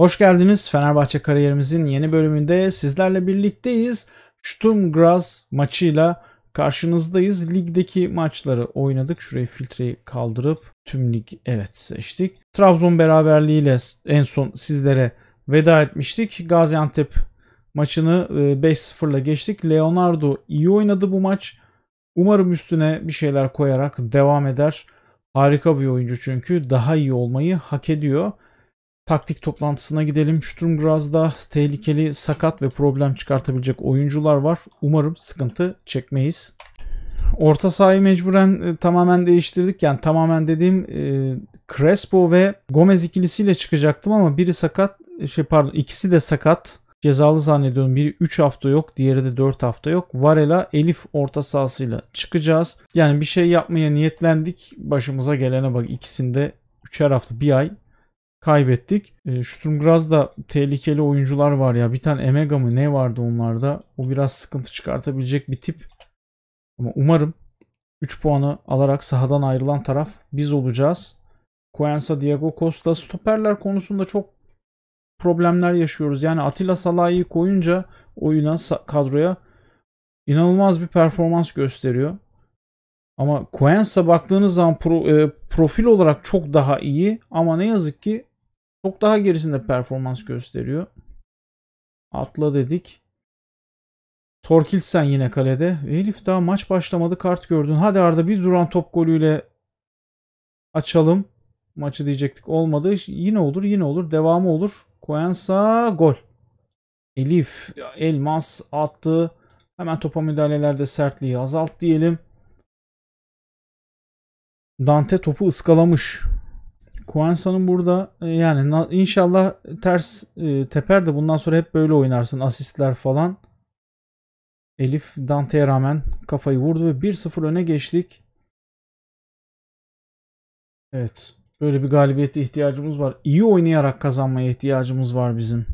Hoş geldiniz. Fenerbahçe kariyerimizin yeni bölümünde sizlerle birlikteyiz. Sturm Graz maçıyla karşınızdayız. Ligdeki maçları oynadık. Şuraya filtreyi kaldırıp tüm lig evet seçtik. Trabzon beraberliğiyle en son sizlere veda etmiştik. Gaziantep maçını 5-0'la geçtik. Leonardo iyi oynadı bu maç. Umarım üstüne bir şeyler koyarak devam eder. Harika bir oyuncu çünkü. Daha iyi olmayı hak ediyor. Taktik toplantısına gidelim. Sturm Graz'da tehlikeli, sakat ve problem çıkartabilecek oyuncular var. Umarım sıkıntı çekmeyiz. Orta sahayı mecburen tamamen değiştirdik. Yani tamamen dediğim Crespo ve Gomez ikilisiyle çıkacaktım ama biri sakat. İkisi de sakat. Cezalı zannediyorum. Biri 3 hafta yok. Diğeri de 4 hafta yok. Varela, Elif orta sahasıyla çıkacağız. Yani bir şey yapmaya niyetlendik. Başımıza gelene bak. İkisinde 3'er hafta. Bir ay kaybettik. Sturm Graz'da tehlikeli oyuncular var ya. Bir tane Emegha mı ne vardı onlarda? O biraz sıkıntı çıkartabilecek bir tip. Ama umarım 3 puanı alarak sahadan ayrılan taraf biz olacağız. Koyansa, Diego Costa. Stoperler konusunda çok problemler yaşıyoruz. Yani Atilla Salah'ı koyunca oyuna, kadroya inanılmaz bir performans gösteriyor. Ama Cuenca baktığınız zaman profil olarak çok daha iyi ama ne yazık ki çok daha gerisinde performans gösteriyor. Atla dedik. Törkildsen yine kalede. Elif daha maç başlamadı, kart gördün. Hadi Arda bir duran top golüyle açalım maçı diyecektik. Olmadı. Yine olur. Devamı olur. Koyansa gol. Elif, Elmas attı. Hemen topa müdahalelerde sertliği azalt diyelim. Dante topu ıskalamış. Koyansa'nın burada yani inşallah ters teper de bundan sonra hep böyle oynarsın. Asistler falan. Elif Dante'ye rağmen kafayı vurdu ve 1-0 öne geçtik. Evet. Böyle bir galibiyete ihtiyacımız var. İyi oynayarak kazanmaya ihtiyacımız var bizim.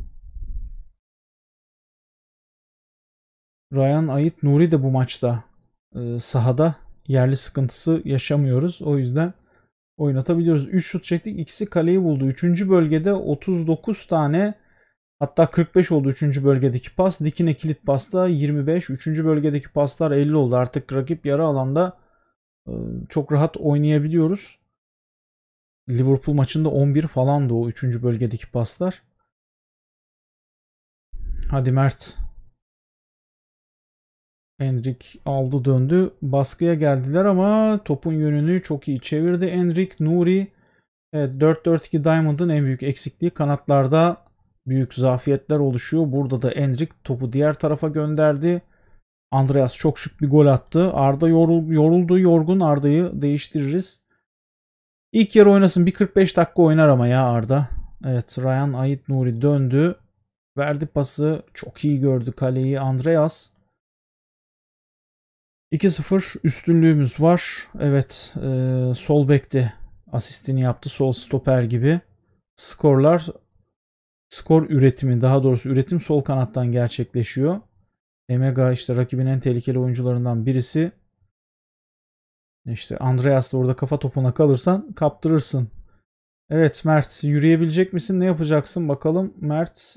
Ryan Ait Nuri de bu maçta sahada, yerli sıkıntısı yaşamıyoruz. O yüzden oynatabiliyoruz. 3 şut çektik. İkisi kaleyi buldu. 3. bölgede 39 tane, hatta 45 oldu 3. bölgedeki pas. Dikine kilit pasta 25. 3. bölgedeki paslar 50 oldu. Artık rakip yarı alanda çok rahat oynayabiliyoruz. Liverpool maçında 11 falan da o 3. bölgedeki paslar. Hadi Mert. Endrick aldı döndü. Baskıya geldiler ama topun yönünü çok iyi çevirdi Endrick. Nuri, evet, 4-4-2 Diamond'ın en büyük eksikliği. Kanatlarda büyük zafiyetler oluşuyor. Burada da Endrick topu diğer tarafa gönderdi. Andreas çok şık bir gol attı. Arda yoruldu. Yorgun, Arda'yı değiştiririz. İlk yarı oynasın. Bir 45 dakika oynar ama ya Arda. Evet, Ryan Ait Nuri döndü. Verdi pası. Çok iyi gördü kaleyi Andreas. 2-0 üstünlüğümüz var. Evet, sol bekte asistini yaptı. Sol stoper gibi. Skor üretimi, daha doğrusu üretim sol kanattan gerçekleşiyor. Emegha işte rakibin en tehlikeli oyuncularından birisi. İşte Andreas da orada kafa topuna kalırsan kaptırırsın. Evet Mert, yürüyebilecek misin? Ne yapacaksın? Bakalım Mert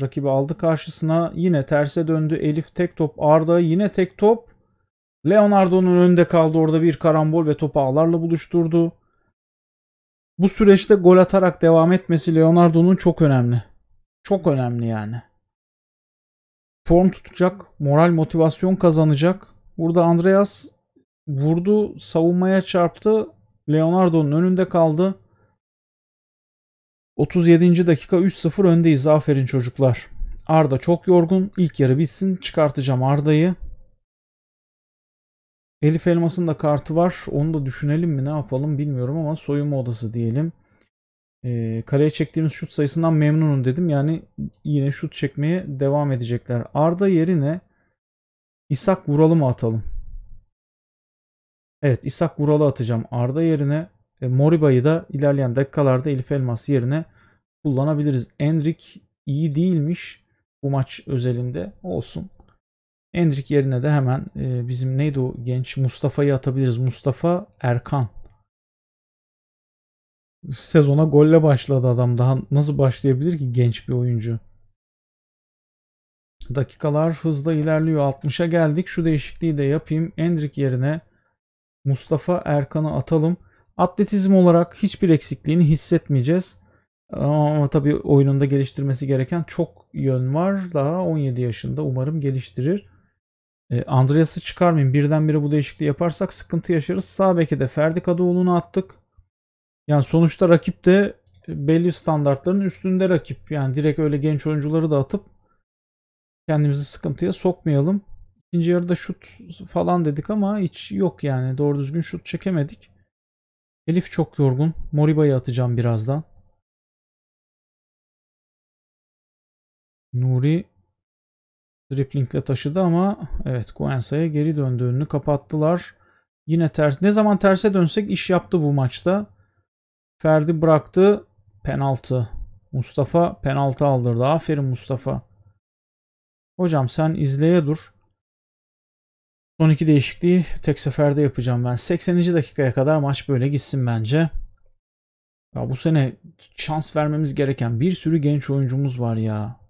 rakibi aldı karşısına. Yine terse döndü. Elif tek top. Arda yine tek top. Leonardo'nun önünde kaldı. Orada bir karambol ve topu ağlarla buluşturdu. Bu süreçte gol atarak devam etmesi Leonardo'nun çok önemli. Çok önemli yani. Form tutacak. Moral, motivasyon kazanacak. Burada Andreas vurdu, savunmaya çarptı. Leonardo'nun önünde kaldı. 37. dakika 3-0 öndeyiz. Aferin çocuklar. Arda çok yorgun. İlk yarı bitsin. Çıkartacağım Arda'yı. Elif Elmas'ın da kartı var. Onu da düşünelim mi? Ne yapalım bilmiyorum ama soyunma odası diyelim. Kaleye çektiğimiz şut sayısından memnunum dedim. Yani yine şut çekmeye devam edecekler. Arda yerine İshak Vural'ı mı atalım? Evet, İshak Vural'ı atacağım. Arda yerine Moriba'yı da ilerleyen dakikalarda Elif Elmas yerine kullanabiliriz. Endrick iyi değilmiş bu maç özelinde, olsun. Endrick yerine de hemen bizim neydi o genç Mustafa'yı atabiliriz. Mustafa Erkan. Sezona golle başladı adam. Daha nasıl başlayabilir ki genç bir oyuncu? Dakikalar hızla ilerliyor. 60'a geldik. Şu değişikliği de yapayım. Endrick yerine Mustafa Erkan'ı atalım. Atletizm olarak hiçbir eksikliğini hissetmeyeceğiz. Ama tabii oyununda geliştirmesi gereken çok yön var. Daha 17 yaşında, umarım geliştirir. Andreas'ı çıkarmayayım. Birdenbire bu değişikliği yaparsak sıkıntı yaşarız. Sağ beke de Ferdi Kadıoğlu'nu attık. Yani sonuçta rakip de belli standartların üstünde rakip. Yani direkt öyle genç oyuncuları da atıp kendimizi sıkıntıya sokmayalım. İkinci yarıda şut falan dedik ama hiç yok yani. Doğru düzgün şut çekemedik. Elif çok yorgun. Moriba'yı atacağım birazdan. Nuri driplingle taşıdı ama evet, Koyansa'ya geri döndü. Önünü kapattılar. Yine ters. Ne zaman terse dönsek iş yaptı bu maçta. Ferdi bıraktı. Penaltı. Mustafa penaltı aldırdı. Aferin Mustafa. Hocam sen izleye dur. Son iki değişikliği tek seferde yapacağım ben. 80. dakikaya kadar maç böyle gitsin bence. Ya bu sene şans vermemiz gereken bir sürü genç oyuncumuz var ya.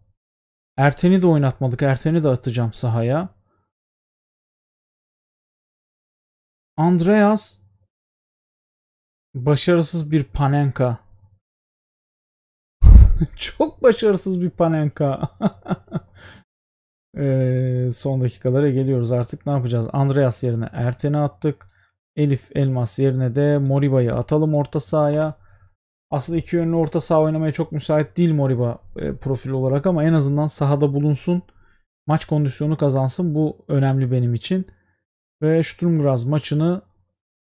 Erten'i de oynatmadık. Erten'i de atacağım sahaya. Andreas başarısız bir Panenka. Çok başarısız bir Panenka. Son dakikalara geliyoruz artık. Ne yapacağız? Andreas yerine Erten'i attık. Elif Elmas yerine de Moriba'yı atalım orta sahaya. Aslında iki yönlü orta saha oynamaya çok müsait değil Moriba profil olarak ama en azından sahada bulunsun. Maç kondisyonu kazansın. Bu önemli benim için. Ve Sturm Graz maçını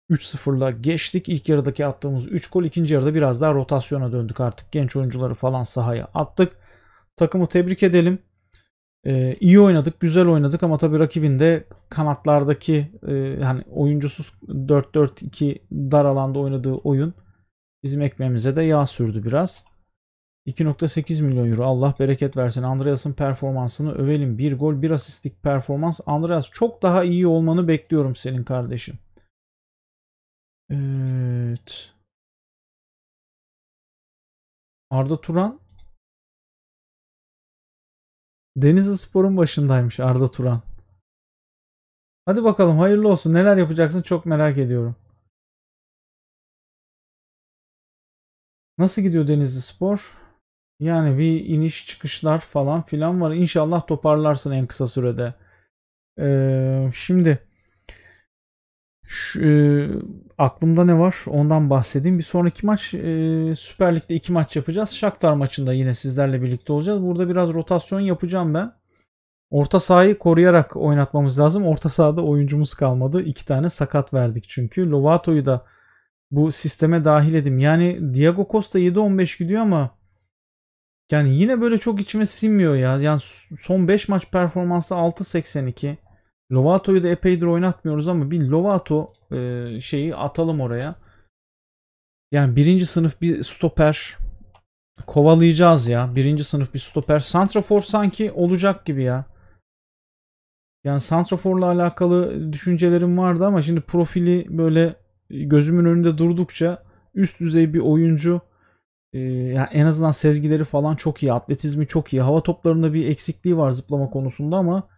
3-0'la geçtik. İlk yarıdaki attığımız 3 gol. İkinci yarıda biraz daha rotasyona döndük artık. Genç oyuncuları falan sahaya attık. Takımı tebrik edelim. İyi oynadık, güzel oynadık ama tabii rakibin de kanatlardaki hani oyuncusuz 4-4-2 dar alanda oynadığı oyun bizim ekmeğimize de yağ sürdü biraz. 2.8 milyon euro. Allah bereket versin. Andreas'ın performansını övelim. Bir gol, bir asistlik performans. Andreas çok daha iyi olmanı bekliyorum senin kardeşim. Evet. Arda Turan. Denizli Spor'un başındaymış Arda Turan. Hadi bakalım hayırlı olsun. Neler yapacaksın çok merak ediyorum. Nasıl gidiyor Denizli Spor? Yani bir iniş çıkışlar falan filan var. İnşallah toparlarsın en kısa sürede. Şimdi aklımda ne var? Ondan bahsedeyim. Bir sonraki maç Süper Lig'de 2 maç yapacağız. Shakhtar maçında yine sizlerle birlikte olacağız. Burada biraz rotasyon yapacağım ben. Orta sahayı koruyarak oynatmamız lazım. Orta sahada oyuncumuz kalmadı. 2 tane sakat verdik çünkü. Lovato'yu da bu sisteme dahil edeyim. Yani Diego Costa 7-15 gidiyor ama yani yine böyle çok içime sinmiyor ya. Yani son 5 maç performansı 6.82. Lovato'yu da epeydir oynatmıyoruz ama bir Lovato şeyi atalım oraya. Yani birinci sınıf bir stoper kovalayacağız ya. Birinci sınıf bir stoper. Santrafor sanki olacak gibi ya. Yani santraforla alakalı düşüncelerim vardı ama şimdi profili böyle gözümün önünde durdukça üst düzey bir oyuncu. Yani en azından sezgileri falan çok iyi. Atletizmi çok iyi. Hava toplarında bir eksikliği var zıplama konusunda ama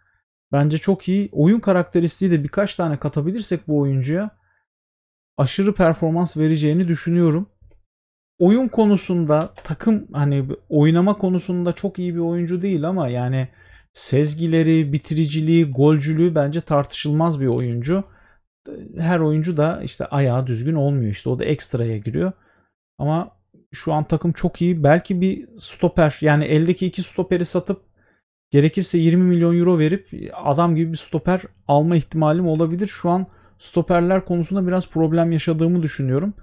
bence çok iyi. Oyun karakteristiği de birkaç tane katabilirsek bu oyuncuya aşırı performans vereceğini düşünüyorum. Oyun konusunda takım hani oynama konusunda çok iyi bir oyuncu değil ama yani sezgileri, bitiriciliği, golcülüğü bence tartışılmaz bir oyuncu. Her oyuncu da işte ayağı düzgün olmuyor. İşte o da ekstraya giriyor. Ama şu an takım çok iyi. Belki bir stoper, yani eldeki 2 stoperi satıp gerekirse 20 milyon euro verip adam gibi bir stoper alma ihtimalim olabilir. Şu an stoperler konusunda biraz problem yaşadığımı düşünüyorum.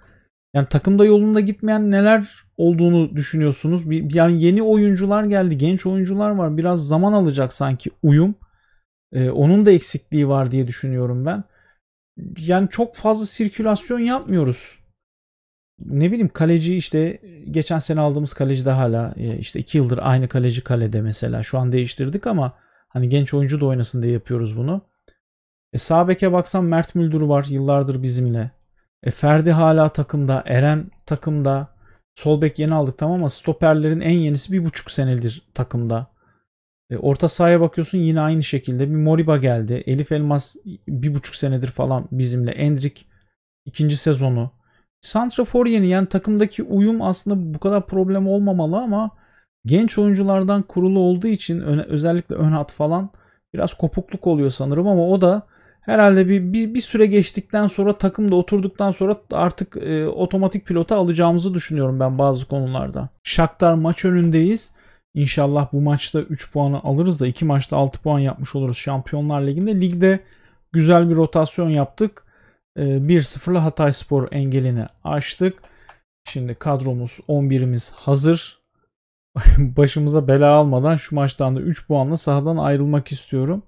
Yani takımda yolunda gitmeyen neler olduğunu düşünüyorsunuz. Yani yeni oyuncular geldi. Genç oyuncular var. Biraz zaman alacak sanki uyum. Onun da eksikliği var diye düşünüyorum ben. Yani çok fazla sirkülasyon yapmıyoruz. Ne bileyim kaleci işte geçen sene aldığımız kaleci de hala işte 2 yıldır aynı kaleci kalede mesela. Şu an değiştirdik ama hani genç oyuncu da oynasın diye yapıyoruz bunu. Sağ beke baksam Mert Müldür var yıllardır bizimle. Ferdi hala takımda. Eren takımda. Sol bek yeni aldık tamam ama stoperlerin en yenisi 1,5 senedir takımda. Orta sahaya bakıyorsun yine aynı şekilde. Bir Moriba geldi. Elif Elmas 1,5 senedir falan bizimle. Endrick 2. sezonu. Santrafor yeni, yani takımdaki uyum aslında bu kadar problem olmamalı ama genç oyunculardan kurulu olduğu için özellikle ön hat falan biraz kopukluk oluyor sanırım ama o da herhalde bir süre geçtikten sonra, takımda oturduktan sonra artık otomatik pilota alacağımızı düşünüyorum ben bazı konularda. Shakhtar maç önündeyiz. İnşallah bu maçta 3 puanı alırız da 2 maçta 6 puan yapmış oluruz Şampiyonlar Ligi'nde. Ligde güzel bir rotasyon yaptık. 1-0'la Hatay Spor engelini aştık. Şimdi kadromuz, 11'imiz hazır. Başımıza bela almadan şu maçtan da 3 puanla sahadan ayrılmak istiyorum.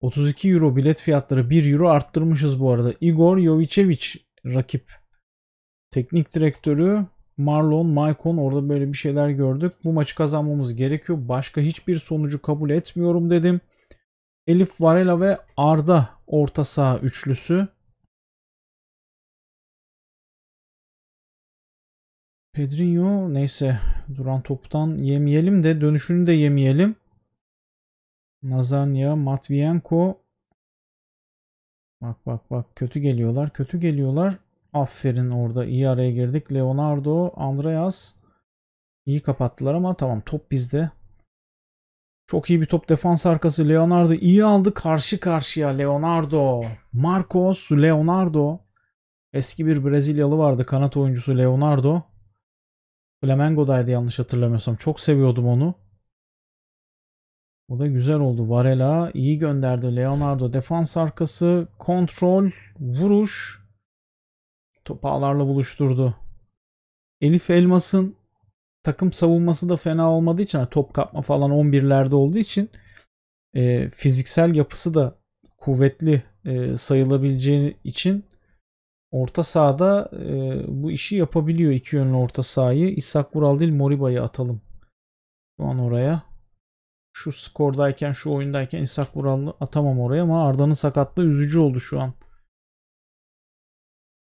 32 euro bilet fiyatları, 1 euro arttırmışız bu arada. Igor Jovicevic rakip. Teknik direktörü Marlon Maicon, orada böyle bir şeyler gördük. Bu maçı kazanmamız gerekiyor. Başka hiçbir sonucu kabul etmiyorum dedim. Elif, Varela ve Arda orta saha üçlüsü. Pedrinho neyse, duran toptan yemeyelim de dönüşünü de yemeyelim. Nazarnya, Matvienko. Bak kötü geliyorlar. Aferin, orada iyi araya girdik. Leonardo, Andreas iyi kapattılar ama tamam, top bizde. Çok iyi bir top, defans arkası Leonardo iyi aldı, karşı karşıya Leonardo. Marcos Leonardo, eski bir Brezilyalı vardı, kanat oyuncusu Leonardo. Flamengo'daydı yanlış hatırlamıyorsam. Çok seviyordum onu. O da güzel oldu. Varela iyi gönderdi. Leonardo defans arkası. Kontrol. Vuruş. Topağlarla buluşturdu. Elif Elmas'ın takım savunması da fena olmadığı için, top kapma falan 11'lerde olduğu için fiziksel yapısı da kuvvetli sayılabileceği için orta sahada bu işi yapabiliyor. İki yönlü orta sahayı. İshak Vural değil, Moriba'yı atalım şu an oraya. Şu skordayken, şu oyundayken İshak Vural'ı atamam oraya ama Arda'nın sakatlığı üzücü oldu şu an.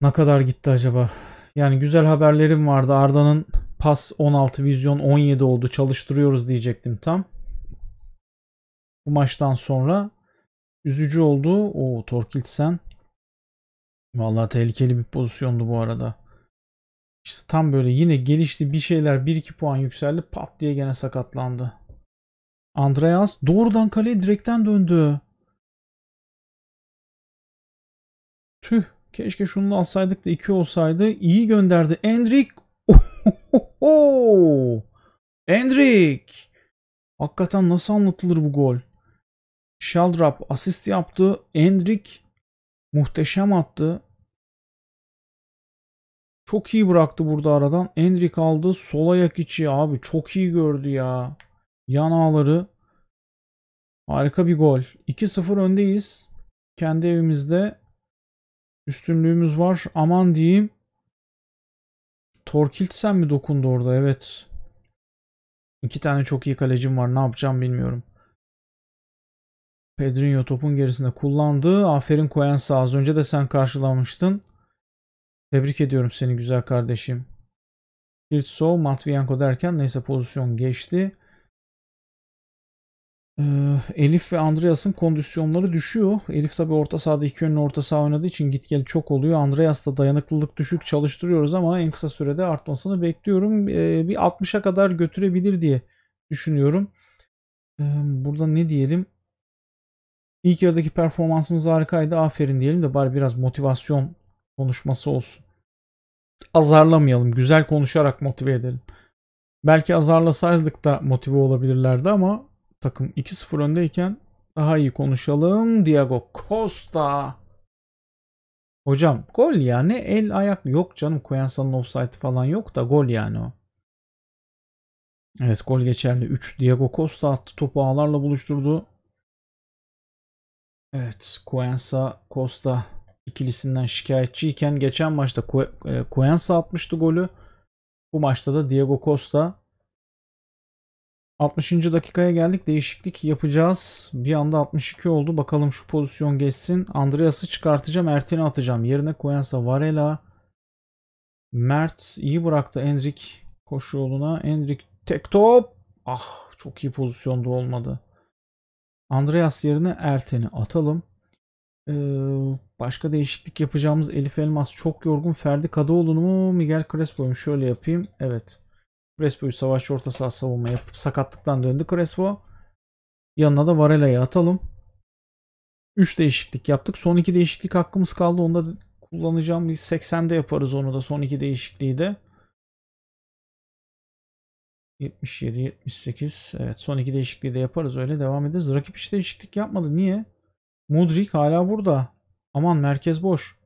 Ne kadar gitti acaba? Yani güzel haberlerim vardı. Arda'nın pas 16, vizyon 17 oldu. Çalıştırıyoruz diyecektim tam. Bu maçtan sonra üzücü oldu. Oo, Törkildsen. Vallahi tehlikeli bir pozisyondu bu arada. İşte tam böyle yine gelişti bir şeyler, 1-2 puan yükseldi, pat diye gene sakatlandı. Andreas doğrudan kaleye direkten döndü. Tüh, keşke şunu alsaydık da 2 olsaydı. İyi gönderdi Endrick. Endrick. Hakikaten nasıl anlatılır bu gol? Şaldrap asist yaptı. Endrick muhteşem attı. Çok iyi bıraktı burada aradan. Endrick aldı. Sol ayak içi abi. Çok iyi gördü ya. Yan ağları. Harika bir gol. 2-0 öndeyiz. Kendi evimizde üstünlüğümüz var. Aman diyeyim. Törkildsen mi dokundu orada? Evet. 2 tane çok iyi kalecim var. Ne yapacağım bilmiyorum. Pedrinho topun gerisinde kullandı. Aferin Koyansa, az önce de sen karşılamıştın. Tebrik ediyorum seni güzel kardeşim. Filso, Matvienko derken neyse pozisyon geçti. Elif ve Andreas'ın kondisyonları düşüyor. Elif tabi orta sahada, iki yönlü orta saha oynadığı için git gel çok oluyor. Andreas'ta dayanıklılık düşük, çalıştırıyoruz ama en kısa sürede artmasını bekliyorum. Bir 60'a kadar götürebilir diye düşünüyorum. Burada ne diyelim? İlk yarıdaki performansımız harikaydı. Aferin diyelim de bari biraz motivasyon konuşması olsun. Azarlamayalım. Güzel konuşarak motive edelim. Belki azarlasaydık da motive olabilirlerdi ama takım 2-0 öndeyken daha iyi konuşalım. Diego Costa. Hocam gol ya. Ne el ayak yok canım. Koyansa'nın offside falan yok da gol yani o. Evet, gol geçerli. 3 Diego Costa attı. Topu ağlarla buluşturdu. Evet, Cuenca Costa ikilisinden şikayetçiyken geçen maçta Cuenca atmıştı golü. Bu maçta da Diego Costa. 60. dakikaya geldik. Değişiklik yapacağız. Bir anda 62 oldu. Bakalım şu pozisyon geçsin. Andreas'ı çıkartacağım. Erten'e atacağım. Yerine Cuenca, Varela, Mert iyi bıraktı. Endrick Koşu yoluna Endrick tek top. Ah, çok iyi pozisyonda olmadı. Andreas yerine Erten'i atalım. Başka değişiklik yapacağımız Elif Elmas çok yorgun. Ferdi Kadıoğlu'nu mu? Miguel Crespo'yu şöyle yapayım. Evet. Crespo'yu savaşçı orta saha savunma yapıp sakatlıktan döndü Crespo. Yanına da Varela'yı atalım. 3 değişiklik yaptık. Son 2 değişiklik hakkımız kaldı. Onu da kullanacağım. Biz 80'de yaparız onu da, son 2 değişikliği de. 77, 78. Evet, son 2 değişikliği de yaparız. Öyle devam ederiz. Rakip hiç değişiklik yapmadı. Niye? Mudrik hala burada. Aman, merkez boş.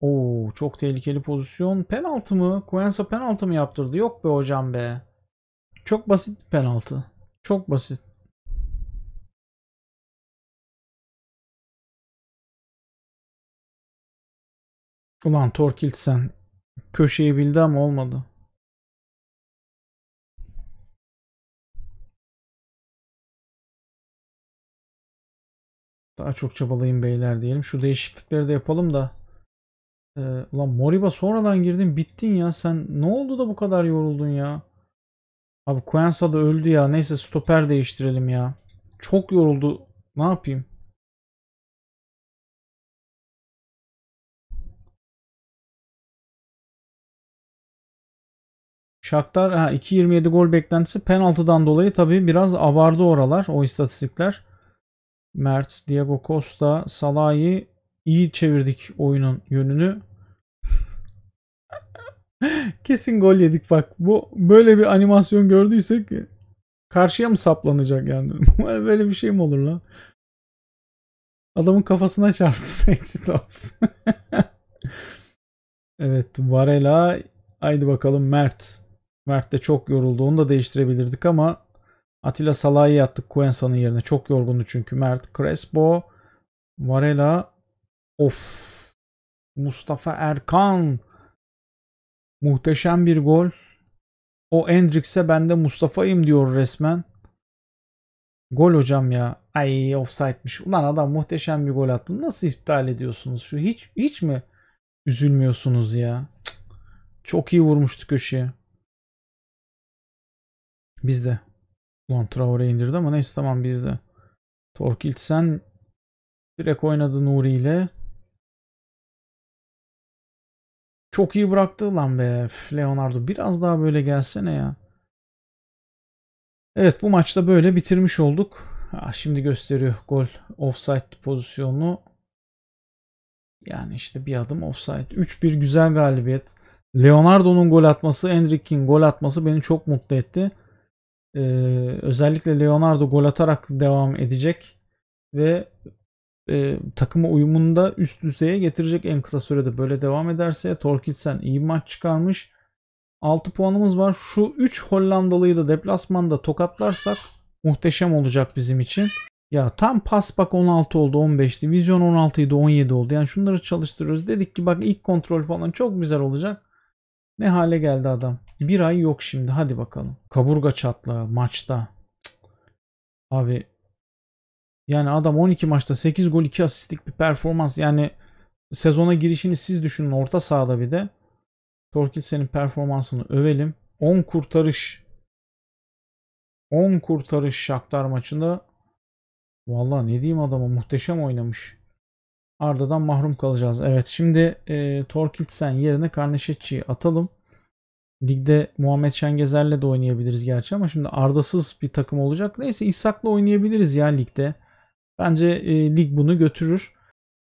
Oo, çok tehlikeli pozisyon. Penaltı mı? Koyansa penaltı mı yaptırdı? Yok be hocam be. Çok basit bir penaltı. Çok basit. Ulan Törkildsen köşeyi bildi ama olmadı. Daha çok çabalayın beyler diyelim. Şu değişiklikleri de yapalım da. Ulan Moriba sonradan girdin, bittin ya sen. Ne oldu da bu kadar yoruldun ya? Abi Cuenca da öldü ya. Neyse, stoper değiştirelim ya. Çok yoruldu. Ne yapayım? Shakhtar 2.27 gol beklentisi. Penaltıdan dolayı tabii biraz abardı oralar, o istatistikler. Mert, Diego Costa, Salah'ı iyi çevirdik oyunun yönünü. Kesin gol yedik bak. Bu böyle bir animasyon gördüysek karşıya mı saplanacak yani? Böyle bir şey mi olur lan? Adamın kafasına çarptı sekti top. Evet, Varela. Haydi bakalım Mert. Mert de çok yoruldu. Onu da değiştirebilirdik ama Atilla Salah'ı yattık Cuensa'nın yerine. Çok yorgundu çünkü Mert. Crespo, Varela, of, Mustafa Erkan. Muhteşem bir gol. O Endrick'se ben de Mustafa'yım diyor resmen. Gol hocam ya. Ay, offside'miş. Ulan adam muhteşem bir gol attı. Nasıl iptal ediyorsunuz? Şu hiç mi üzülmüyorsunuz ya? Cık. Çok iyi vurmuştu köşeye. Biz de. Ulan Traore indirdi ama neyse, tamam bizde. Törkildsen direkt oynadı Nuri ile. Çok iyi bıraktı lan be Leonardo. Biraz daha böyle gelsene ya. Evet, bu maçta böyle bitirmiş olduk. Şimdi gösteriyor gol. Offside pozisyonu. Yani işte bir adım offside. 3-1 güzel galibiyet. Leonardo'nun gol atması, Endrick'in gol atması beni çok mutlu etti. Özellikle Leonardo gol atarak devam edecek ve takımı uyumunda üst düzeye getirecek en kısa sürede. Böyle devam ederse Törkildsen iyi maç çıkarmış. 6 puanımız var. Şu 3 Hollandalı'yı da deplasmanda tokatlarsak muhteşem olacak bizim için. Ya tam pas bak, 16 oldu 15'ti. Vizyon 16'ydı 17 oldu. Yani şunları çalıştırıyoruz. Dedik ki bak ilk kontrol falan çok güzel olacak. Ne hale geldi adam. Bir ay yok şimdi. Hadi bakalım. Kaburga çatlağı maçta. Cık. Abi yani adam 12 maçta 8 gol 2 asistlik bir performans. Yani sezona girişini siz düşünün. Orta sahada bir de. Törkildsen'in performansını övelim. 10 kurtarış. 10 kurtarış Shakhtar maçında. Vallahi ne diyeyim adama, muhteşem oynamış. Arda'dan mahrum kalacağız. Evet, şimdi Törkildsen yerine Karneşetçi'yi atalım. Ligde Muhammed Şengezer'le de oynayabiliriz gerçi ama şimdi Arda'sız bir takım olacak. Neyse, İshak'la oynayabiliriz ya ligde. Bence lig bunu götürür.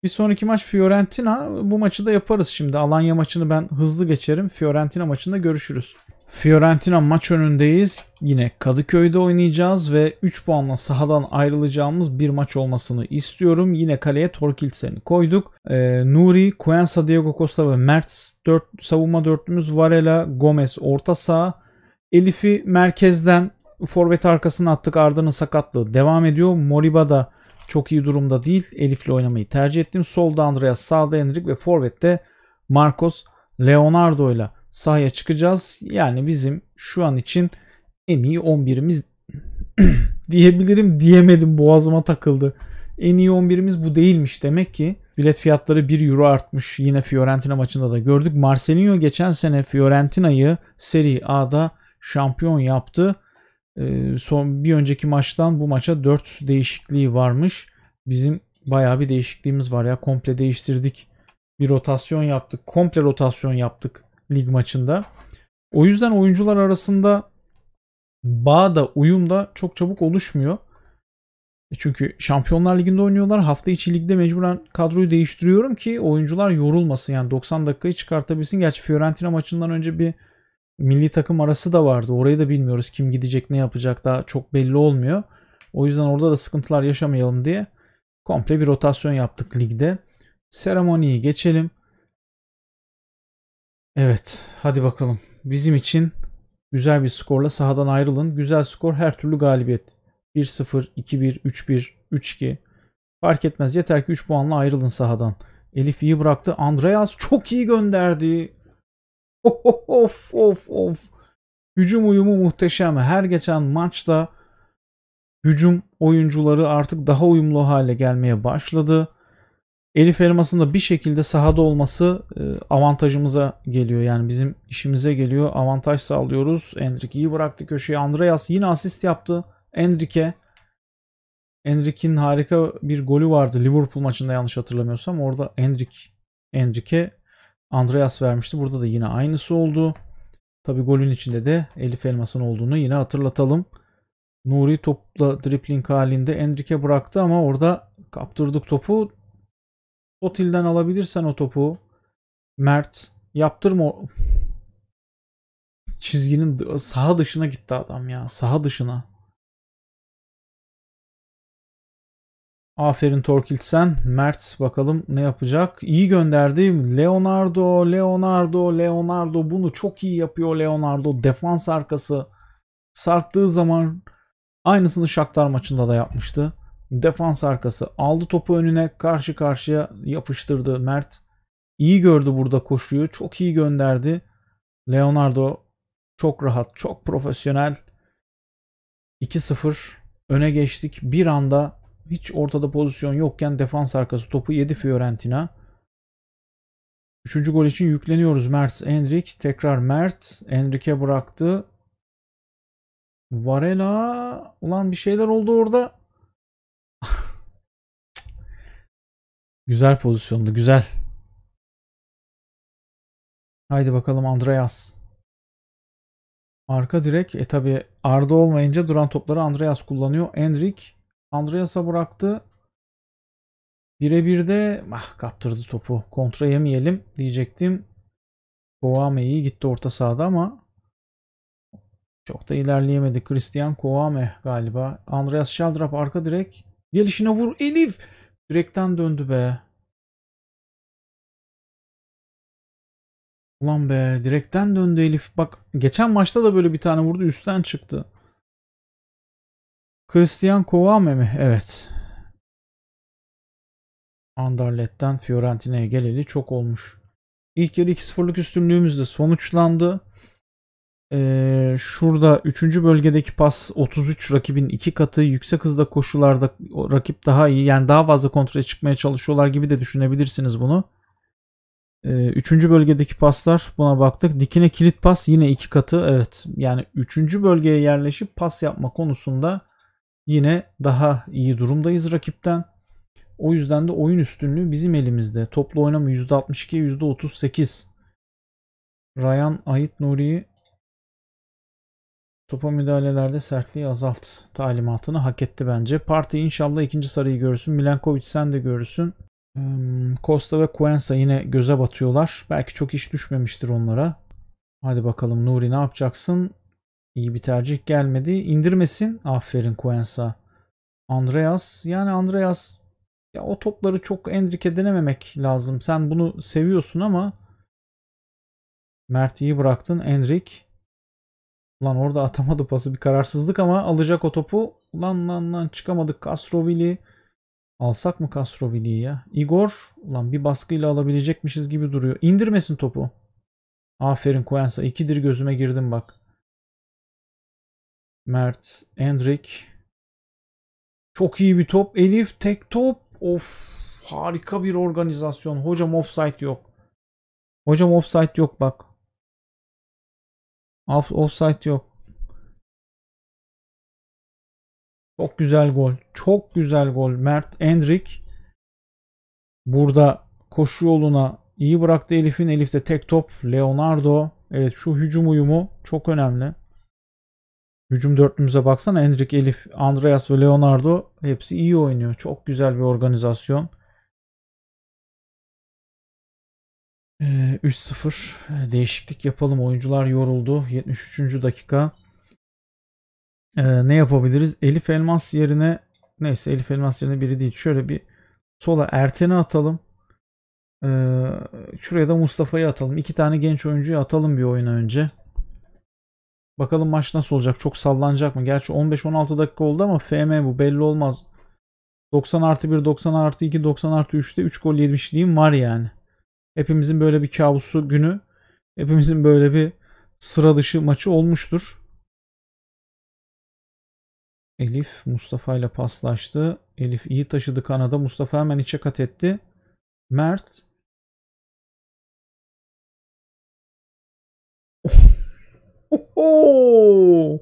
Bir sonraki maç Fiorentina. Bu maçı da yaparız şimdi. Alanya maçını ben hızlı geçerim. Fiorentina maçında görüşürüz. Fiorentina maç önündeyiz. Yine Kadıköy'de oynayacağız ve 3 puanla sahadan ayrılacağımız bir maç olmasını istiyorum. Yine kaleye Törkildsen'i koyduk. Nuri, Koyansa, Diego Costa ve Mert savunma dörtlümüz. Varela, Gomez orta saha. Elif'i merkezden forvet arkasına attık. Arda'nın sakatlığı devam ediyor. Moriba da çok iyi durumda değil. Elif'le oynamayı tercih ettim. Solda Andreas, sağda Endrick ve forvette Marcos Leonardo ile sahaya çıkacağız. Yani bizim şu an için en iyi 11'imiz diyebilirim. Diyemedim, boğazıma takıldı. En iyi 11'imiz bu değilmiş demek ki. Bilet fiyatları 1 euro artmış. Yine Fiorentina maçında da gördük. Marcelinho geçen sene Fiorentina'yı Serie A'da şampiyon yaptı. Son bir önceki maçtan bu maça 4 değişikliği varmış. Bizim bayağı bir değişikliğimiz var ya. Komple değiştirdik. Bir rotasyon yaptık. Komple rotasyon yaptık lig maçında. O yüzden oyuncular arasında bağ da uyum da çok çabuk oluşmuyor. Çünkü Şampiyonlar Ligi'nde oynuyorlar. Hafta içi ligde mecburen kadroyu değiştiriyorum ki oyuncular yorulmasın. Yani 90 dakikayı çıkartabilsin. Gerçi Fiorentina maçından önce bir milli takım arası da vardı. Orayı da bilmiyoruz. Kim gidecek, ne yapacak daha çok belli olmuyor. O yüzden orada da sıkıntılar yaşamayalım diye komple bir rotasyon yaptık ligde. Seremoniyi geçelim. Evet, hadi bakalım. Bizim için güzel bir skorla sahadan ayrılın. Güzel skor, her türlü galibiyet. 1-0, 2-1, 3-1, 3-2. Fark etmez. Yeter ki 3 puanla ayrılın sahadan. Elif iyi bıraktı. Andreas çok iyi gönderdi. Of. Hücum uyumu muhteşem. Her geçen maçta hücum oyuncuları artık daha uyumlu hale gelmeye başladı. Elif Elmas'ın da bir şekilde sahada olması avantajımıza geliyor. Yani bizim işimize geliyor. Avantaj sağlıyoruz. Endrick iyi bıraktı köşeye. Andreas yine asist yaptı. Endrick'in harika bir golü vardı Liverpool maçında yanlış hatırlamıyorsam. Orada Endrick'e Andreas vermişti. Burada da yine aynısı oldu. Tabi golün içinde de Elif Elmas'ın olduğunu yine hatırlatalım. Nuri topla dripling halinde Endrick'e bıraktı ama orada kaptırdık topu. Sotil'den alabilirsen o topu Mert, yaptırma. Çizginin saha dışına gitti adam ya. Saha dışına. Aferin Törkildsen. Mert bakalım ne yapacak. İyi gönderdi. Leonardo. Bunu çok iyi yapıyor Leonardo. Defans arkası sarktığı zaman aynısını Shakhtar maçında da yapmıştı. Defans arkası aldı topu önüne, karşı karşıya yapıştırdı Mert. İyi gördü burada koşuyu. Çok iyi gönderdi. Leonardo çok rahat, çok profesyonel. 2-0 öne geçtik. Bir anda hiç ortada pozisyon yokken defans arkası topu yedi Fiorentina. 3. gol için yükleniyoruz. Mert, Endrick. Tekrar Mert. Endrick'e bıraktı. Varela. Ulan bir şeyler oldu orada. Güzel pozisyondu. Güzel. Haydi bakalım Andreas. Arka direk. Tabi Arda olmayınca duran topları Andreas kullanıyor. Endrick. Andreas'a bıraktı. Birebir de kaptırdı topu. Kontra yemeyelim diyecektim. Kouame iyi gitti orta sahada ama çok da ilerleyemedi. Christian Kouame galiba. Andreas Şaldrap arka direk. Gelişine vur Elif. Direkten döndü be. Ulan be, direkten döndü Elif. Bak geçen maçta da böyle bir tane vurdu. Üstten çıktı. Christian Kouame mi? Evet. Anderlet'ten Fiorentina'ya geleli çok olmuş. İlk yarı 2-0'lık üstünlüğümüz de sonuçlandı. Şurada 3. bölgedeki pas 33, rakibin 2 katı. Yüksek hızda koşularda rakip daha iyi. Yani daha fazla kontraya çıkmaya çalışıyorlar gibi de düşünebilirsiniz bunu. 3. bölgedeki paslar, buna baktık. Dikine kilit pas yine 2 katı. Evet, yani 3. bölgeye yerleşip pas yapma konusunda yine daha iyi durumdayız rakipten. O yüzden de oyun üstünlüğü bizim elimizde. Toplu oynama %62'ye %38. Ryan Ait Nuri'yi topa müdahalelerde sertliği azalt talimatını hak etti bence. Parti inşallah ikinci sarıyı görürsün. Milenkovic sen de görürsün. Costa ve Cuenca yine göze batıyorlar. Belki çok iş düşmemiştir onlara. Hadi bakalım Nuri ne yapacaksın? İyi bir tercih gelmedi. İndirmesin. Aferin Koyansa. Andreas. Yani Andreas ya, o topları çok Endrick'e denememek lazım. Sen bunu seviyorsun ama Mert iyi bıraktın. Endrick. Ulan orada atamadı pası. Bir kararsızlık ama alacak o topu. Ulan çıkamadık. Castrovilli. Alsak mı Castrovilli'yi ya? Igor. Ulan bir baskıyla alabilecekmişiz gibi duruyor. İndirmesin topu. Aferin Koyansa. İkidir gözüme girdim bak. Mert, Endrick. Çok iyi bir top. Elif tek top. Of. Harika bir organizasyon. Hocam offside yok. Hocam offside yok bak. Offside yok. Çok güzel gol. Çok güzel gol. Mert Endrick burada koşu yoluna iyi bıraktı Elif'in. Elif'te tek top. Leonardo. Evet, şu hücum uyumu çok önemli. Hücum dörtlümüze baksana. Endrick, Elif, Andreas ve Leonardo hepsi iyi oynuyor. Çok güzel bir organizasyon. 3-0. Değişiklik yapalım. Oyuncular yoruldu. 73. dakika. Ne yapabiliriz? Elif Elmas yerine, neyse Elif Elmas yerine biri değil. Şöyle bir sola Erten'i atalım. Şuraya da Mustafa'yı atalım. İki tane genç oyuncuyu atalım bir oyuna önce. Bakalım maç nasıl olacak? Çok sallanacak mı? Gerçi 15-16 dakika oldu ama FM bu. Belli olmaz. 90+1, 90+2, 90+3'te 3 gol yemişliğim var yani. Hepimizin böyle bir kabusu günü, hepimizin böyle bir sıra dışı maçı olmuştur. Elif Mustafa ile paslaştı. Elif iyi taşıdı kanada. Mustafa hemen içe kat etti. Mert. Oho!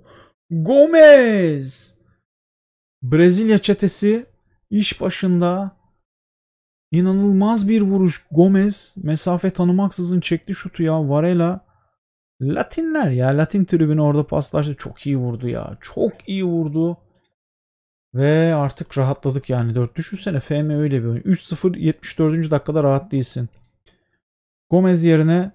Gomez. Brezilya çetesi iş başında. İnanılmaz bir vuruş. Gomez mesafe tanımaksızın çekti şutu ya. Varela. Latinler ya. Latin tribünü orada paslaştı. Çok iyi vurdu ya. Çok iyi vurdu. Ve artık rahatladık yani. 4 düşünsene. FM öyle bir oyun. 3-0 74. dakikada rahat değilsin. Gomez yerine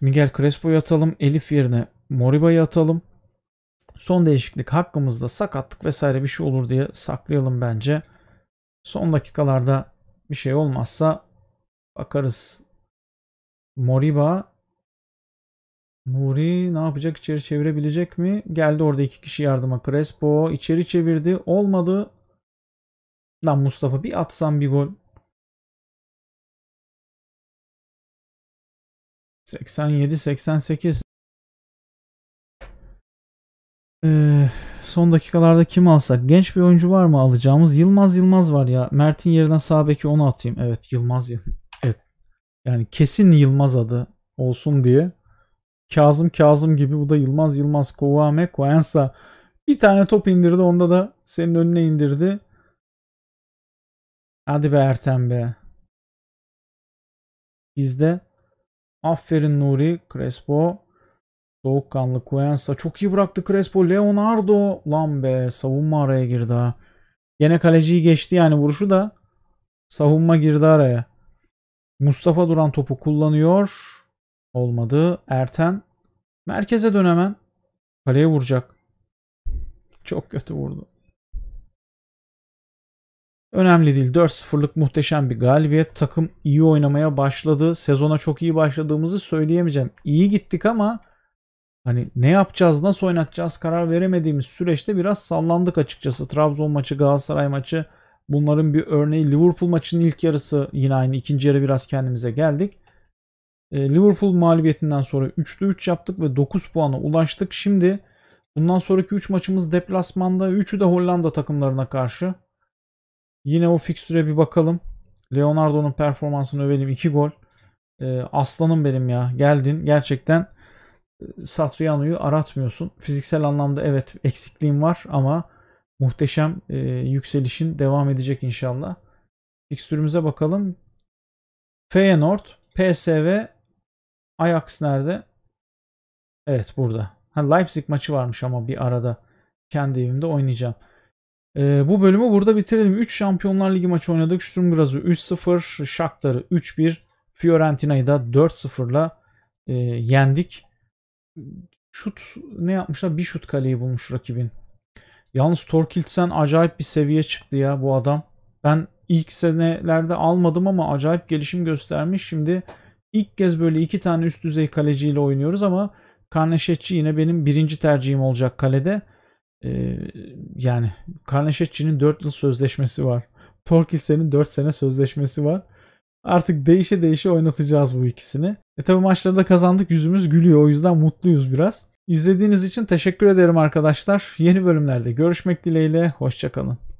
Miguel Crespo'yu atalım. Elif yerine Moriba'yı atalım. Son değişiklik hakkımızda sakatlık vesaire bir şey olur diye saklayalım bence. Son dakikalarda bir şey olmazsa bakarız. Moriba. Nuri ne yapacak? İçeri çevirebilecek mi? Geldi orada iki kişi yardıma. Crespo içeri çevirdi. Olmadı. Lan Mustafa bir atsam bir gol. 87-88. Son dakikalarda kim alsak? Genç bir oyuncu var mı alacağımız? Yılmaz var ya. Mert'in yerine sağ beki onu atayım. Evet, Yılmaz. Evet. Yani kesin Yılmaz adı olsun diye. Kazım gibi, bu da Yılmaz. Koyansa bir tane top indirdi. Onda da senin önüne indirdi. Hadi be Ertem be. Bizde. Aferin Nuri. Crespo. Soğukkanlı Cuenca. Çok iyi bıraktı Crespo. Leonardo. Lan be. Savunma araya girdi ha. Gene kaleciyi geçti yani vuruşu da. Savunma girdi araya. Mustafa Duran topu kullanıyor. Olmadı. Erten. Merkeze dön hemen. Kaleye vuracak. Çok kötü vurdu. Önemli değil. 4-0'lık muhteşem bir galibiyet. Takım iyi oynamaya başladı. Sezona çok iyi başladığımızı söyleyemeyeceğim. İyi gittik ama hani ne yapacağız, nasıl oynatacağız karar veremediğimiz süreçte biraz sallandık açıkçası. Trabzon maçı, Galatasaray maçı, bunların bir örneği. Liverpool maçının ilk yarısı yine aynı. İkinci yarı biraz kendimize geldik. Liverpool mağlubiyetinden sonra 3'te 3 yaptık ve 9 puana ulaştık. Şimdi bundan sonraki 3 maçımız deplasmanda. 3'ü de Hollanda takımlarına karşı. Yine o fikstüre bir bakalım. Leonardo'nun performansını övelim. 2 gol. Aslanım benim ya. Geldin. Gerçekten Satriano'yu aratmıyorsun. Fiziksel anlamda evet eksikliğim var ama muhteşem yükselişin devam edecek inşallah. Fikstürümüze bakalım. Feyenoord, PSV, Ajax nerede? Evet burada. Leipzig maçı varmış ama bir arada. Kendi evimde oynayacağım. Bu bölümü burada bitirelim. 3 Şampiyonlar Ligi maçı oynadık. Sturm Graz'ı 3-0, Shakhtar'ı 3-1, Fiorentina'yı da 4-0'la yendik. Şut ne yapmışlar? Bir şut kaleyi bulmuş rakibin. Yalnız Törkildsen acayip bir seviye çıktı ya bu adam. Ben ilk senelerde almadım ama acayip gelişim göstermiş. Şimdi ilk kez böyle iki tane üst düzey kaleciyle oynuyoruz ama Karneşetçi yine benim birinci tercihim olacak kalede. Yani Karneşetçi'nin 4 yıl sözleşmesi var. Törkildsen'in 4 sene sözleşmesi var. Artık değişe oynatacağız bu ikisini. Tabi maçları da kazandık, yüzümüz gülüyor. O yüzden mutluyuz biraz. İzlediğiniz için teşekkür ederim arkadaşlar. Yeni bölümlerde görüşmek dileğiyle. Hoşçakalın.